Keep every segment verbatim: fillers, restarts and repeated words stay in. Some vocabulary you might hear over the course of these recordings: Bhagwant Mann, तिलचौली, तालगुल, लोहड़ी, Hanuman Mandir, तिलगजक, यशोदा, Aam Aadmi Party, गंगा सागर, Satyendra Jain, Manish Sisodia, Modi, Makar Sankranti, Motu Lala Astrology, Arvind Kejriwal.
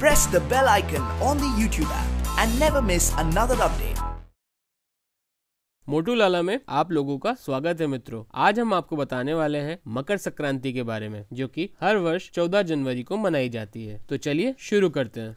press the bell icon on the YouTube app and never miss another update. मोटू लाला में आप लोगों का स्वागत है मित्रों। आज हम आपको बताने वाले हैं मकर संक्रांति के बारे में, जो कि हर वर्ष चौदह जनवरी को मनाई जाती है। तो चलिए शुरू करते हैं।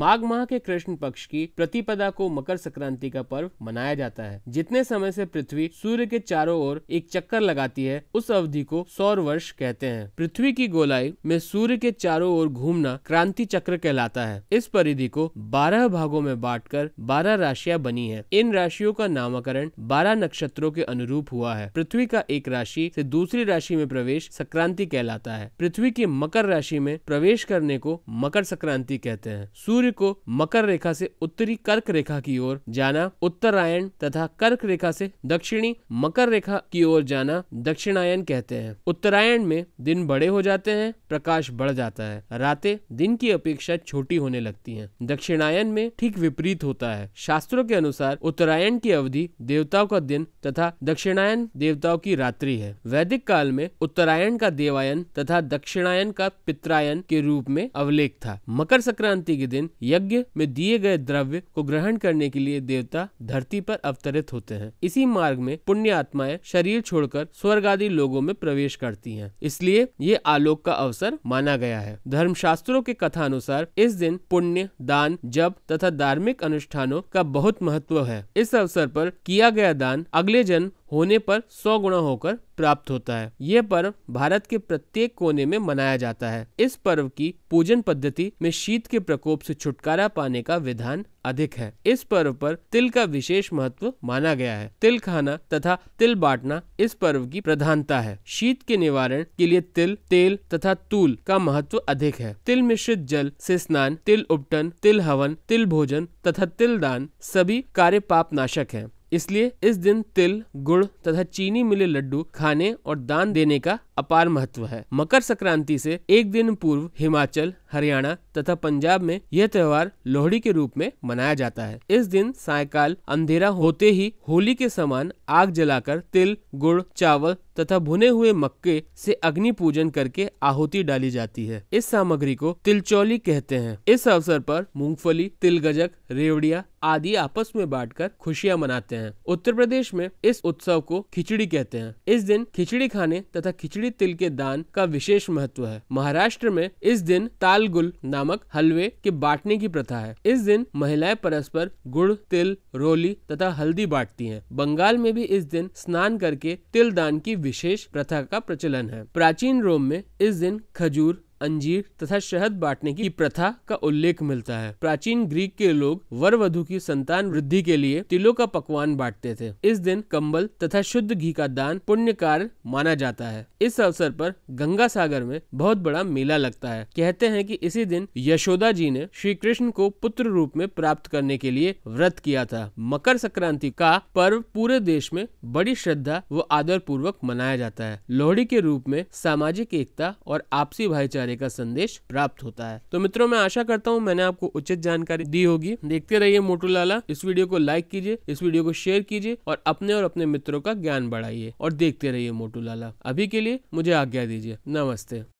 माघ माह के कृष्ण पक्ष की प्रतिपदा को मकर संक्रांति का पर्व मनाया जाता है। जितने समय से पृथ्वी सूर्य के चारों ओर एक चक्कर लगाती है, उस अवधि को सौर वर्ष कहते हैं। पृथ्वी की गोलाई में सूर्य के चारों ओर घूमना क्रांति चक्र कहलाता है। इस परिधि को बारह भागों में बांटकर बारह राशियां बनी है। इन राशियों का नामकरण बारह नक्षत्रों के अनुरूप हुआ है। पृथ्वी का एक राशि से दूसरी राशि में प्रवेश संक्रांति कहलाता है। पृथ्वी की मकर राशि में प्रवेश करने को मकर संक्रांति कहते हैं। सूर्य को मकर रेखा से उत्तरी कर्क रेखा की ओर जाना उत्तरायण तथा कर्क रेखा से दक्षिणी मकर रेखा की ओर जाना दक्षिणायन कहते हैं। उत्तरायण में दिन बड़े हो जाते हैं, प्रकाश बढ़ जाता है, रातें दिन की अपेक्षा छोटी होने लगती हैं। दक्षिणायन में ठीक विपरीत होता है। शास्त्रों के अनुसार उत्तरायण की अवधि देवताओं का दिन तथा दक्षिणायन देवताओं की रात्रि है। वैदिक काल में उत्तरायण का देवायन तथा दक्षिणायन का पित्रायन के रूप में अवलेख था। मकर संक्रांति के दिन यज्ञ में दिए गए द्रव्य को ग्रहण करने के लिए देवता धरती पर अवतरित होते हैं। इसी मार्ग में पुण्य आत्माएं शरीर छोड़कर स्वर्ग आदि लोगों में प्रवेश करती हैं। इसलिए ये आलोक का अवसर माना गया है। धर्मशास्त्रों के कथानुसार इस दिन पुण्य दान जप तथा धार्मिक अनुष्ठानों का बहुत महत्व है। इस अवसर पर किया गया दान अगले जन्म होने पर सौ गुना होकर प्राप्त होता है। यह पर्व भारत के प्रत्येक कोने में मनाया जाता है। इस पर्व की पूजन पद्धति में शीत के प्रकोप से छुटकारा पाने का विधान अधिक है। इस पर्व पर तिल का विशेष महत्व माना गया है। तिल खाना तथा तिल बांटना इस पर्व की प्रधानता है। शीत के निवारण के लिए तिल तेल तथा तूल का महत्व अधिक है। तिल मिश्रित जल से स्नान, तिल उपटन, तिल हवन, तिल भोजन तथा तिल दान सभी कार्य पाप नाशक है। इसलिए इस दिन तिल गुड़ तथा चीनी मिले लड्डू खाने और दान देने का अपार महत्व है। मकर संक्रांति से एक दिन पूर्व हिमाचल, हरियाणा तथा पंजाब में यह त्योहार लोहड़ी के रूप में मनाया जाता है। इस दिन सायकाल अंधेरा होते ही होली के समान आग जलाकर तिल गुड़ चावल तथा भुने हुए मक्के से अग्नि पूजन करके आहुति डाली जाती है। इस सामग्री को तिलचौली कहते हैं। इस अवसर पर मूंगफली, तिलगजक, रेवड़िया आदि आपस में बांटकर खुशियां मनाते हैं। उत्तर प्रदेश में इस उत्सव को खिचड़ी कहते हैं। इस दिन खिचड़ी खाने तथा खिचड़ी तिल के दान का विशेष महत्व है। महाराष्ट्र में इस दिन तालगुल नामक हलवे के बांटने की प्रथा है। इस दिन महिलाएं परस्पर गुड़, तिल, रोली तथा हल्दी बांटती हैं। बंगाल में भी इस दिन स्नान करके तिल दान की विशेष प्रथा का प्रचलन है। प्राचीन रोम में इस दिन खजूर, अंजीर तथा शहद बांटने की प्रथा का उल्लेख मिलता है। प्राचीन ग्रीक के लोग वर वधू की संतान वृद्धि के लिए तिलों का पकवान बांटते थे। इस दिन कंबल तथा शुद्ध घी का दान पुण्य कार्य माना जाता है। इस अवसर पर गंगा सागर में बहुत बड़ा मेला लगता है। कहते हैं कि इसी दिन यशोदा जी ने श्री कृष्ण को पुत्र रूप में प्राप्त करने के लिए व्रत किया था। मकर संक्रांति का पर्व पूरे देश में बड़ी श्रद्धा व आदर पूर्वक मनाया जाता है। लोहड़ी के रूप में सामाजिक एकता और आपसी भाईचारे का संदेश प्राप्त होता है। तो मित्रों, मैं आशा करता हूँ मैंने आपको उचित जानकारी दी होगी। देखते रहिए मोटू लाला। इस वीडियो को लाइक कीजिए, इस वीडियो को शेयर कीजिए और अपने और अपने मित्रों का ज्ञान बढ़ाइए और देखते रहिए मोटू लाला। अभी के लिए मुझे आज्ञा दीजिए। नमस्ते।